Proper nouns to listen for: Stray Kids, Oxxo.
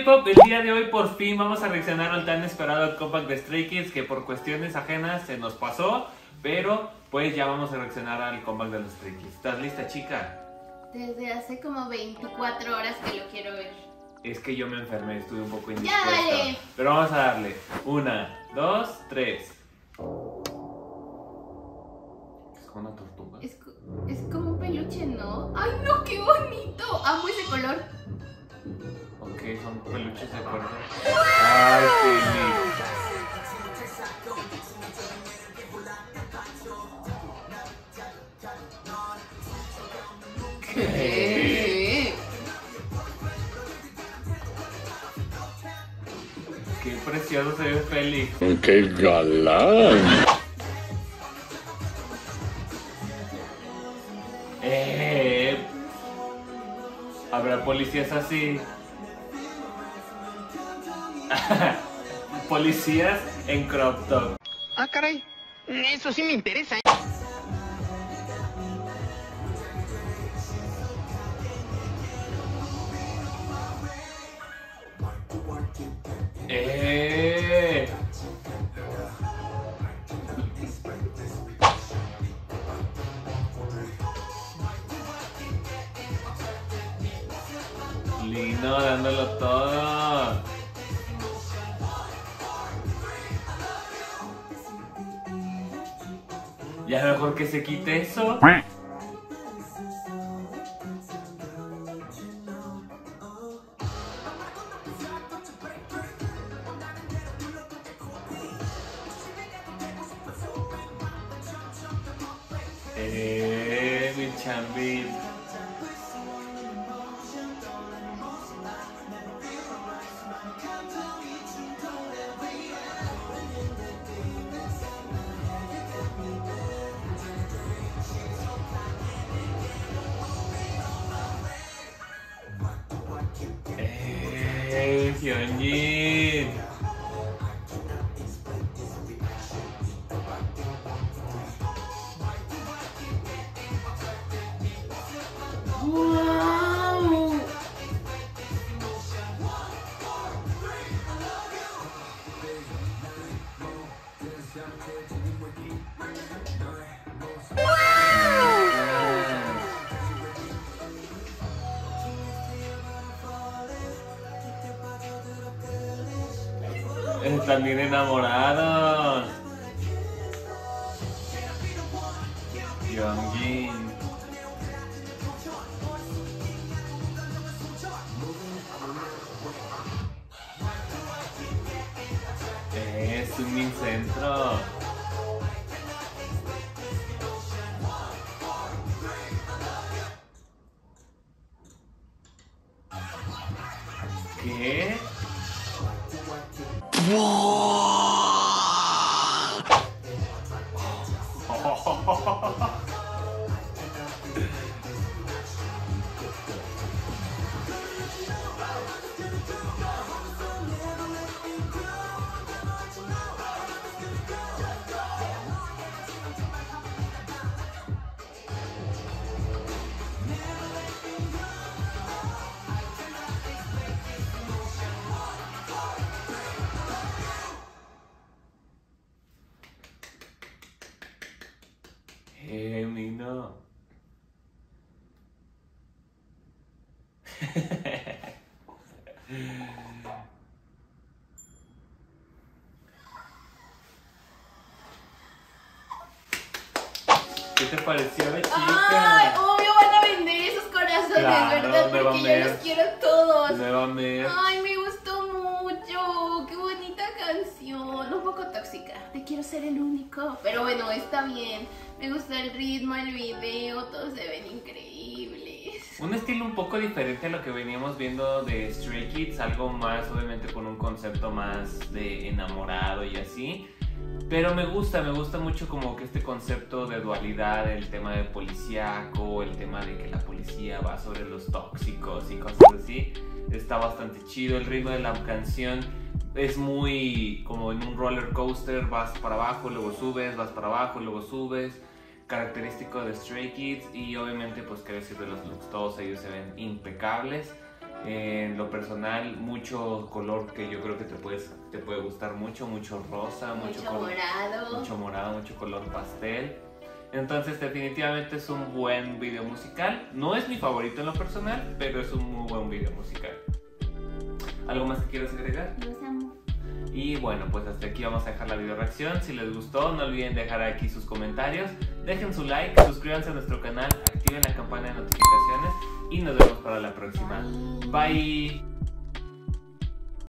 K-Pop, el día de hoy por fin vamos a reaccionar al tan esperado comeback de Stray Kids, que por cuestiones ajenas se nos pasó, pero pues ya vamos a reaccionar al comeback de los Stray Kids. ¿Estás lista, chica? Desde hace como 24 horas que lo quiero ver. Es que yo me enfermé, estuve un poco indispuesta. ¡Ya dale! Pero vamos a darle. 1, 2, 3. Es como una tortuga. Es como un peluche, ¿no? ¡Ay, no! ¡Qué bonito! ¡Amo ese color! Ok, son peluches de color. ¡Wow! ¡Ay, qué lindo! ¡Qué precioso se ve Félix! ¡Qué galán! Habrá policías así. Policías en crop top. Ah, caray. Eso sí me interesa. Lindo, dándolo todo. Ya mejor que se quite eso. Mi chambi. Hyunjin. Wow. Están bien enamorados. Yeonjin. Es un minicentro. ¿Qué? ¿Qué te pareció la chica? Ay, obvio van a vender esos corazones, claro, ¿verdad? Porque yo los quiero todos. Ay, me gustó mucho. Qué bonita canción. Un poco tóxica. Te quiero ser el único. Pero bueno, está bien. Me gusta el ritmo, el video. Todos se ven increíbles. Un estilo un poco diferente a lo que veníamos viendo de Stray Kids. Algo más, obviamente, con un concepto más de enamorado y así. Pero me gusta mucho como que este concepto de dualidad, el tema de policíaco, el tema de que la policía va sobre los tóxicos y cosas así. Está bastante chido, el ritmo de la canción es muy como en un roller coaster, vas para abajo, luego subes, vas para abajo, luego subes. Característico de Stray Kids y obviamente pues qué decir de los looks, todos ellos se ven impecables. En lo personal, mucho color que yo creo que te puede gustar mucho, mucho rosa, mucho morado, mucho color pastel. Entonces definitivamente es un buen video musical. No es mi favorito en lo personal, pero es un muy buen video musical. ¿Algo más que quieras agregar? Los amo. Y bueno, pues hasta aquí vamos a dejar la video reacción. Si les gustó, no olviden dejar aquí sus comentarios. Dejen su like, suscríbanse a nuestro canal, activen la campana de notificaciones y nos vemos para la próxima. Bye.